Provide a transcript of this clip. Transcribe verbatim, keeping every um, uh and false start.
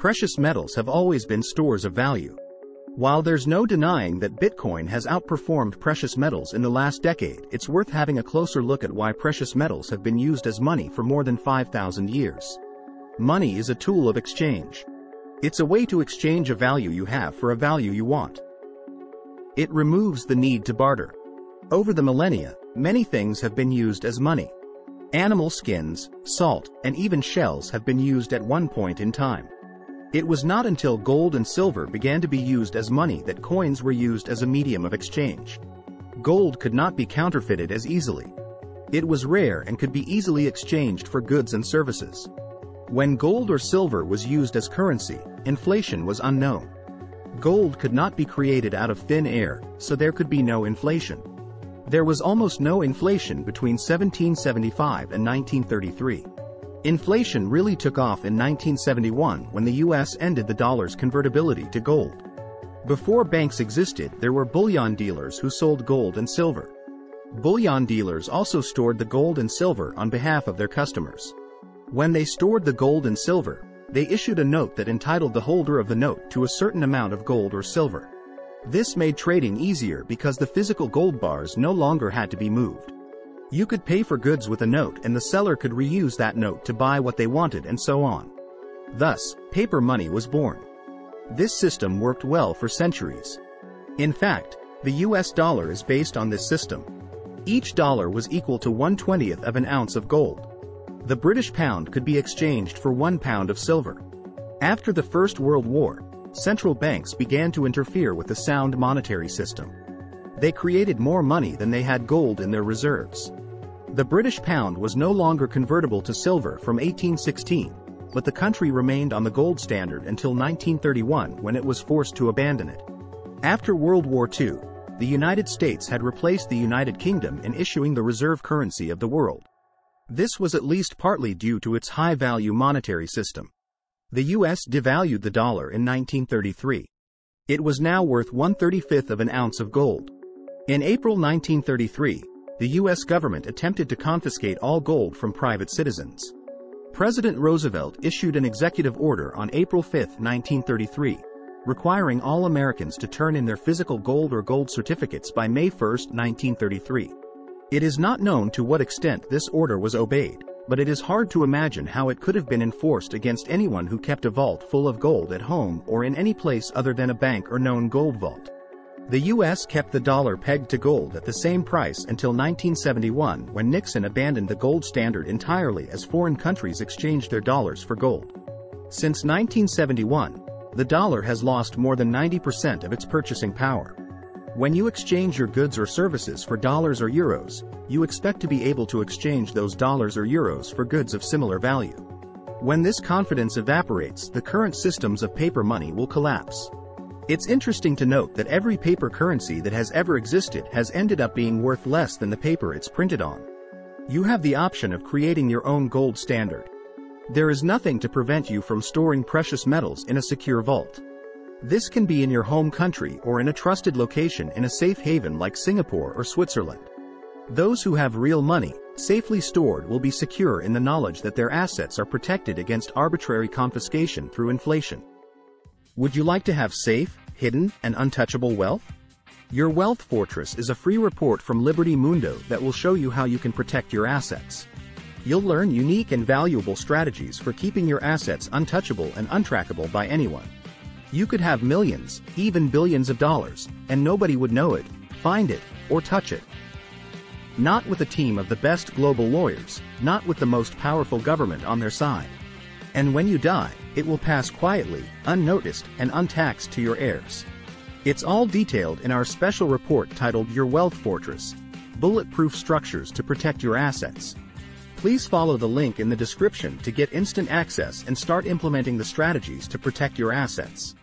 precious metals have always been stores of value. While there's no denying that Bitcoin has outperformed precious metals in the last decade, it's worth having a closer look at why precious metals have been used as money for more than five thousand years. Money is a tool of exchange. It's a way to exchange a value you have for a value you want. It removes the need to barter. Over the millennia, many things have been used as money. Animal skins, salt, and even shells have been used at one point in time. It was not until gold and silver began to be used as money that coins were used as a medium of exchange. Gold could not be counterfeited as easily. It was rare and could be easily exchanged for goods and services. When gold or silver was used as currency, inflation was unknown. Gold could not be created out of thin air, so there could be no inflation. There was almost no inflation between seventeen seventy-five and nineteen thirty-three. Inflation really took off in nineteen seventy-one when the U S ended the dollar's convertibility to gold. Before banks existed, there were bullion dealers who sold gold and silver. Bullion dealers also stored the gold and silver on behalf of their customers. When they stored the gold and silver, they issued a note that entitled the holder of the note to a certain amount of gold or silver. This made trading easier because the physical gold bars no longer had to be moved. You could pay for goods with a note, and the seller could reuse that note to buy what they wanted, and so on. Thus, paper money was born. This system worked well for centuries. In fact, the U S dollar is based on this system. Each dollar was equal to one twentieth of an ounce of gold. The British pound could be exchanged for one pound of silver. After the First World War, central banks began to interfere with the sound monetary system. They created more money than they had gold in their reserves. The British pound was no longer convertible to silver from eighteen sixteen, but the country remained on the gold standard until nineteen thirty-one when it was forced to abandon it. After World War Two, the United States had replaced the United Kingdom in issuing the reserve currency of the world. This was at least partly due to its high-value monetary system. The U S devalued the dollar in nineteen thirty-three. It was now worth one thirty-fifth of an ounce of gold. In April nineteen thirty-three, the U S government attempted to confiscate all gold from private citizens. President Roosevelt issued an executive order on April fifth, nineteen thirty-three, requiring all Americans to turn in their physical gold or gold certificates by May first, nineteen thirty-three. It is not known to what extent this order was obeyed, but it is hard to imagine how it could have been enforced against anyone who kept a vault full of gold at home or in any place other than a bank or known gold vault. The U S kept the dollar pegged to gold at the same price until nineteen seventy-one when Nixon abandoned the gold standard entirely as foreign countries exchanged their dollars for gold. Since nineteen seventy-one, the dollar has lost more than ninety percent of its purchasing power. When you exchange your goods or services for dollars or euros, you expect to be able to exchange those dollars or euros for goods of similar value. When this confidence evaporates, the current systems of paper money will collapse. It's interesting to note that every paper currency that has ever existed has ended up being worth less than the paper it's printed on. You have the option of creating your own gold standard. There is nothing to prevent you from storing precious metals in a secure vault. This can be in your home country or in a trusted location in a safe haven like Singapore or Switzerland. Those who have real money, safely stored, will be secure in the knowledge that their assets are protected against arbitrary confiscation through inflation. Would you like to have safe, hidden, and untouchable wealth? Your Wealth Fortress is a free report from Liberty Mundo that will show you how you can protect your assets. You'll learn unique and valuable strategies for keeping your assets untouchable and untrackable by anyone. You could have millions, even billions of dollars, and nobody would know it, find it, or touch it. Not with a team of the best global lawyers, not with the most powerful government on their side. And when you die, it will pass quietly, unnoticed, and untaxed to your heirs. It's all detailed in our special report titled Your Wealth Fortress: Bulletproof Structures to Protect Your Assets. Please follow the link in the description to get instant access and start implementing the strategies to protect your assets.